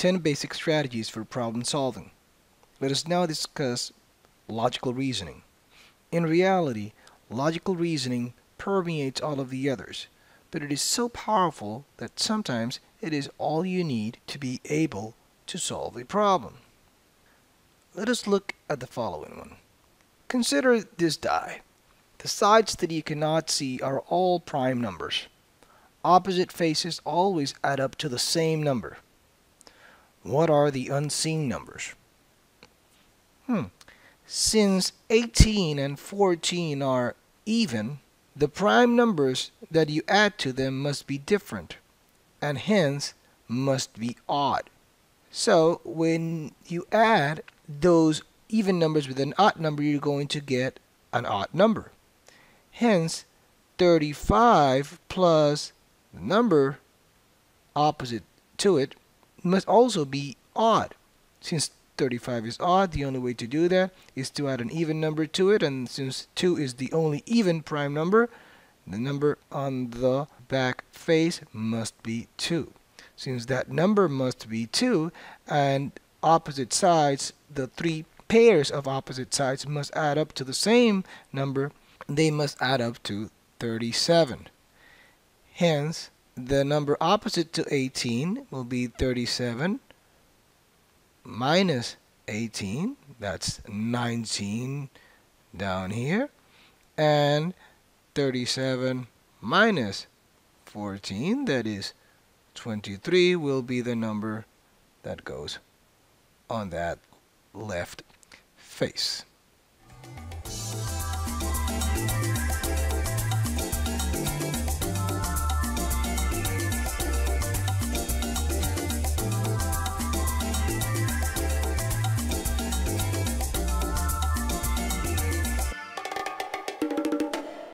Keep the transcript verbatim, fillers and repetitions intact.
ten basic strategies for problem solving. Let us now discuss logical reasoning. In reality, logical reasoning permeates all of the others, but it is so powerful that sometimes it is all you need to be able to solve a problem. Let us look at the following one. Consider this die. The sides that you cannot see are all prime numbers. Opposite faces always add up to the same number. What are the unseen numbers? Hmm. Since eighteen and fourteen are even, the prime numbers that you add to them must be different, and hence must be odd. So when you add those even numbers with an odd number, you're going to get an odd number. Hence, thirty-five plus the number opposite to it must also be odd. Since thirty-five is odd, the only way to do that is to add an even number to it, and since two is the only even prime number, the number on the back face must be two. Since that number must be two, and opposite sides, the three pairs of opposite sides must add up to the same number, they must add up to thirty-seven. Hence, the number opposite to eighteen will be thirty-seven. Minus eighteen, that's nineteen down here, and thirty-seven minus fourteen, that is twenty-three, will be the number that goes on that left face.